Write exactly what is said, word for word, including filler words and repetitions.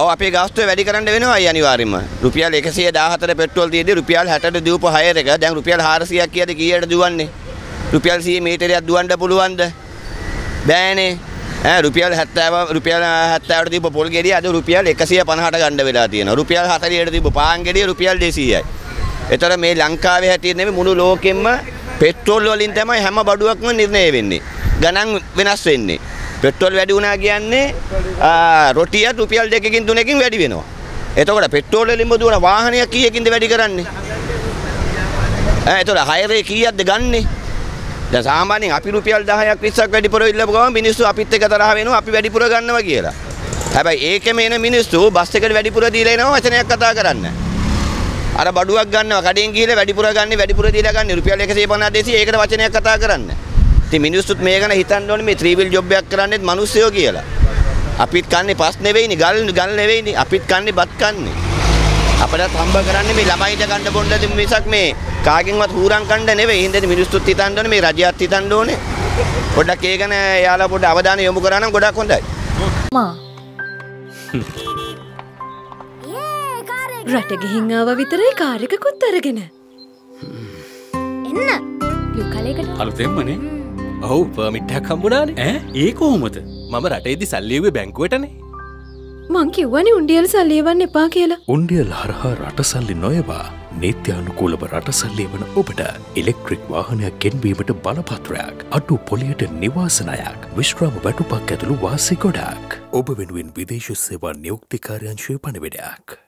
ඔව් අපේ ගාස්තුව වැඩි කරන්න වෙනවායි අනිවාර්යයෙන්ම. රුපියල් එකසිය දහහතර පෙට්‍රල් තියදී රුපියල් හැටට දීපු හයර් එක දැන් රුපියල් හාරසියයක් කියද කීයට දුවන්නේ? රුපියල් සීය මීටරයක් දුවන්න පුළුවන්ද? බෑනේ. ඈ රුපියල් හැත්තෑව රුපියල් හැත්තෑවට දීපු පොල් ගෙඩිය අද රුපියල් එකසිය පනහට ගන්න වෙලා තියෙනවා. රුපියල් හතලියට දීපු පාන් ගෙඩිය රුපියල් දෙසීයයි. ඒතර මේ ලංකාවේ හැටියට නෙමෙයි මුළු ලෝකෙම පෙට්‍රල් වලින් තමයි හැම බඩුවක්ම නිර්ණය වෙන්නේ. ගණන් වෙනස් වෙන්නේ. පෙට්‍රල් වැඩි වුණා කියන්නේ රොටිය රුපියල් දෙකකින් තුනකින් වැඩි වෙනවා. එතකොට පෙට්‍රල් වලින්ම දුවන වාහනය කීයකින්ද වැඩි කරන්නේ? ඈ එතකොට හයරේ කීයක්ද ගන්නෙ? දැන් සාමාන්‍යයෙන් අපි රුපියල් දහයක් විස්සක් වැඩිපුර ඉල්ලපු ගමන් මිනිස්සු අපිත් එක්ක තරහ වෙනවා අපි වැඩිපුර ගන්නවා කියලා. හැබැයි ඒකෙම එන මිනිස්සු බස් එකට වැඩිපුර දීලා එනවා වචනයක් කතා කරන්නේ. අර බඩුවක් ගන්නවා කඩෙන් ගිහලා වැඩිපුර ගන්න වැඩිපුර දීලා ගන්න රුපියල් එකසිය පනහ දෙසීය ඒකට වචනයක් කතා කරන්නේ. ඉතින් මිනිස්සුත් මේ ගැන හිතන්න ඕනේ මේ ත්‍රිවිල් ජොබ් එකක් කරන්නේත් මිනිස්සයෝ කියලා. අපිත් කන්නේ පස් නෙවෙයිනි ගල් ගල් නෙවෙයිනි අපිත් කන්නේ බත් කන්නේ. අපිටත් හම්බ කරන්නේ මේ ළමයිට ගන්න බොන්නද මිසක් මේ කාගෙන්වත් හූරම් කන්න නෙවෙයි. හින්දා මිනිස්සුත් හිතන්න ඕනේ මේ රජයත් හිතන්න ඕනේ. පොඩ්ඩක් ඒ ගැන යාළුවා පොඩ්ඩ අවධානය යොමු කරා නම් ගොඩක් හොඳයි. මා රට ගිහින් ආව විතරයි කාර්යකකුත් අරගෙන එන්න ලුකලයකට අලුතෙන්මනේ ඔව් පර්මිට් එකක් හම්බුණානේ ඈ ඒ කොහොමද මම රටේදී සල්ලි එව්වේ බැංකුවටනේ මං කිව්වනේ උන්ඩියල් සල්ලි එවන්න එපා කියලා උන්ඩියල් හරහා රට සල්ලි නොයවා නීත්‍යානුකූලව රට සල්ලි එවන ඔබට ඉලෙක්ට්‍රික් වාහනයක් ගෙන්වීමට බලපත්‍රයක් අඩු පොලියට නිවාස ණයක් විශ්‍රාම වැටුපක් ඇතුළු වාසි ගොඩක් ඔබ වෙනුවෙන් විදේශ සේවා නියුක්ති කාර්යාංශයේ පණිවිඩයක්